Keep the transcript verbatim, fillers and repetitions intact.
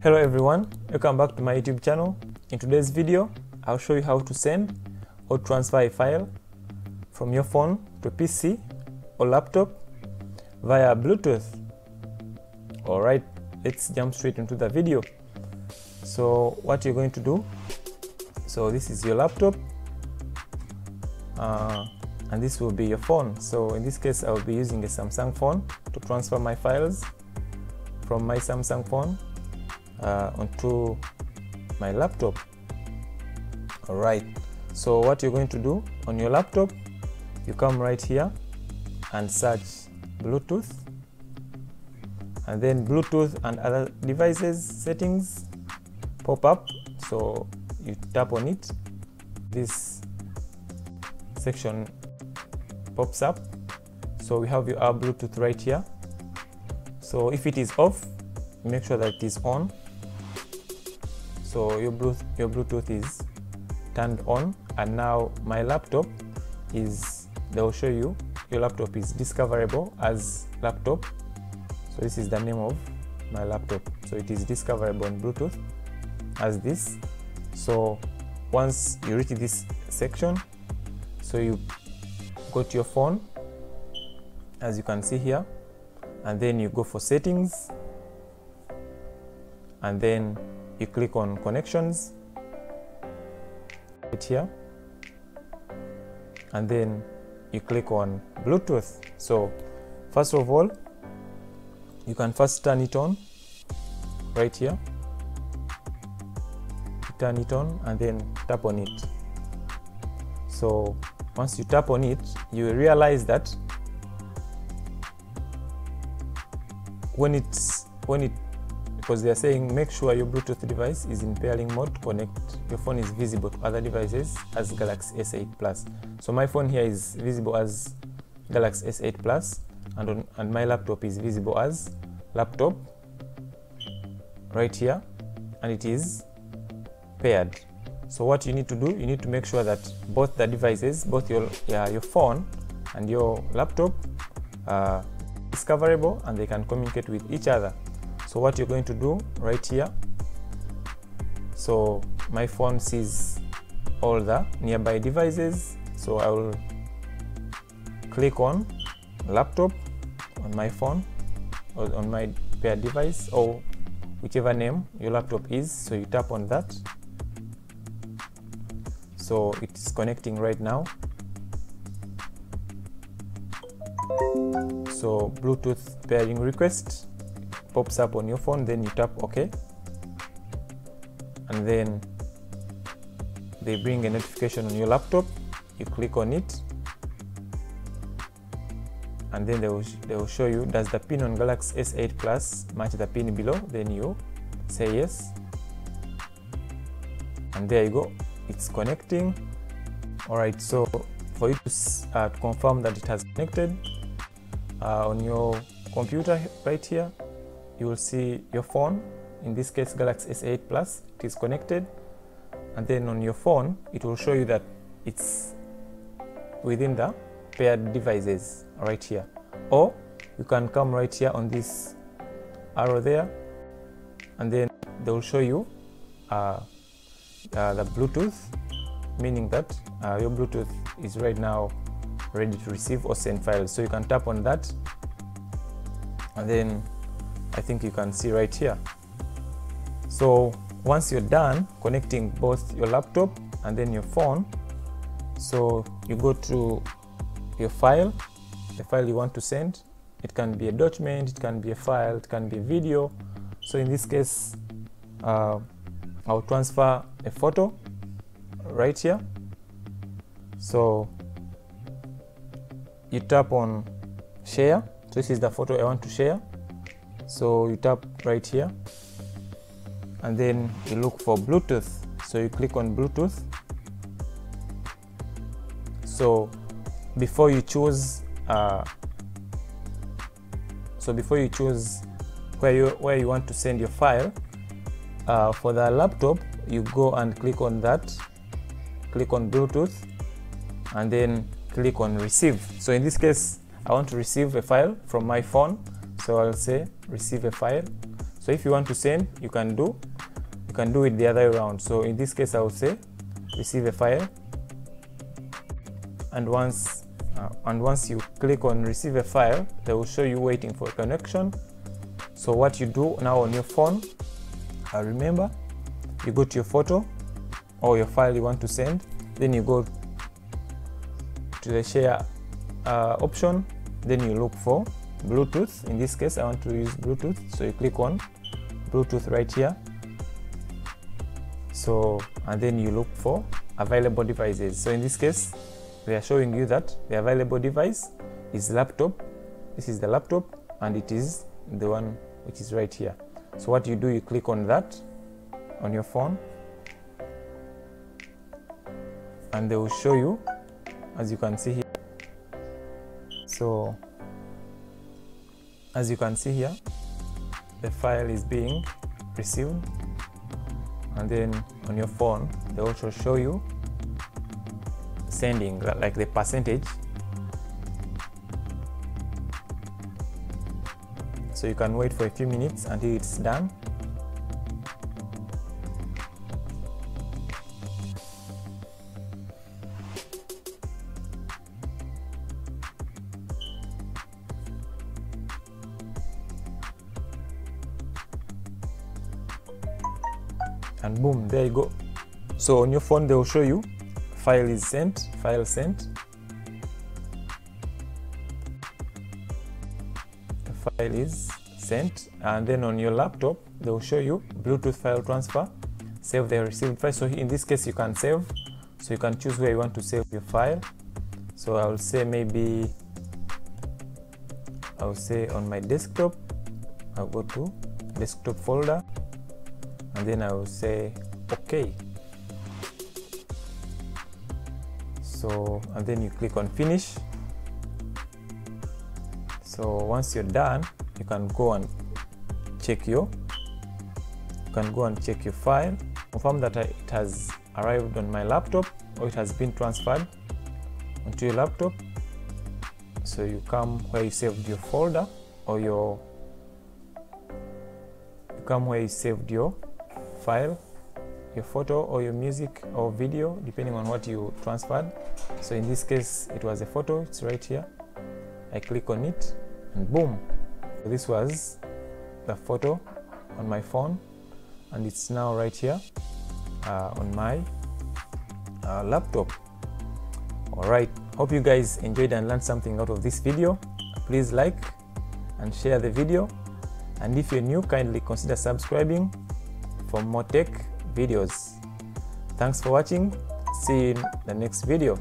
Hello everyone, welcome back to my YouTube channel. In today's video, I'll show you how to send or transfer a file from your phone to P C or laptop via Bluetooth. Alright, let's jump straight into the video. So what you're going to do, so this is your laptop uh, and this will be your phone. So in this case, I'll be using a Samsung phone to transfer my files from my Samsung phone Uh, onto my laptop. Alright, so what you're going to do on your laptop, you come right here and search Bluetooth and then Bluetooth and other devices settings pop up, so you tap on it. This section pops up, so we have your Bluetooth right here. So if it is off, make sure that it is on. So your Bluetooth, your Bluetooth is turned on, and now my laptop is, they will show you, your laptop is discoverable as laptop. So this is the name of my laptop. So it is discoverable on Bluetooth as this. So once you reach this section, so you go to your phone as you can see here, and then you go for settings, and then you click on connections right here, and then you click on Bluetooth. So first of all, you can first turn it on right here, turn it on and then tap on it. So once you tap on it, you will realize that when it's when it because they are saying make sure your Bluetooth device is in pairing mode, connect your phone is visible to other devices as Galaxy S eight Plus. So my phone here is visible as Galaxy S eight Plus, and on, and my laptop is visible as laptop right here, and it is paired. So what you need to do, you need to make sure that both the devices, both your yeah, your phone and your laptop are discoverable and they can communicate with each other. So what you're going to do right here, so my phone sees all the nearby devices, so I will click on laptop on my phone or on my paired device or whichever name your laptop is. So you tap on that, so it's connecting right now. So Bluetooth pairing request pops up on your phone, then you tap OK, and then they bring a notification on your laptop. You click on it, and then they will, they will show you, does the pin on Galaxy S eight Plus match the pin below? Then you say yes, and there you go, it's connecting. Alright, so for you to, uh, to confirm that it has connected uh, on your computer right here, you will see your phone, in this case Galaxy S eight Plus, it is connected, and then on your phone it will show you that it's within the paired devices right here. Or you can come right here on this arrow there, and then they will show you uh, uh, the Bluetooth, meaning that uh, your Bluetooth is right now ready to receive or send files. So you can tap on that, and then I think you can see right here. So once you're done connecting both your laptop and then your phone, so you go to your file, the file you want to send. It can be a document, it can be a file, it can be a video. So in this case, uh, I'll transfer a photo right here. So you tap on share. So this is the photo I want to share. So you tap right here, and then you look for Bluetooth. So you click on Bluetooth. So before you choose, uh, so before you choose where you where you want to send your file, uh, for the laptop you go and click on that, click on Bluetooth, and then click on receive. So in this case, I want to receive a file from my phone. So I'll say receive a file. So if you want to send, you can do you can do it the other way around. So in this case, I would say receive a file, and once uh, and once you click on receive a file, they will show you waiting for a connection. So what you do now on your phone, uh, remember, you go to your photo or your file you want to send, then you go to the share uh, option, then you look for Bluetooth. In this case, I want to use Bluetooth, so you click on Bluetooth right here. So, and then you look for available devices. So in this case, they are showing you that the available device is laptop. This is the laptop, and it is the one which is right here. So what you do, you click on that on your phone, and they will show you, as you can see here. So as you can see here, the file is being received, and then on your phone they also show you sending, like the percentage. So you can wait for a few minutes until it's done. And boom, there you go. So on your phone they will show you file is sent, file sent, the file is sent, and then on your laptop they will show you Bluetooth file transfer, save the received file. So in this case you can save, so you can choose where you want to save your file. So I will say maybe I will say on my desktop, I'll go to desktop folder, and then I will say OK. So, and then you click on finish. So once you're done, you can go and check your you can go and check your file, confirm that it has arrived on my laptop or it has been transferred onto your laptop. So you come where you saved your folder or your you come where you saved your file, your photo or your music or video, depending on what you transferred. So in this case it was a photo, it's right here. I click on it and boom, so this was the photo on my phone, and it's now right here uh, on my uh, laptop. Alright, hope you guys enjoyed and learned something out of this video. Please like and share the video, and if you're new, kindly consider subscribing for more tech videos. Thanks for watching. See you in the next video.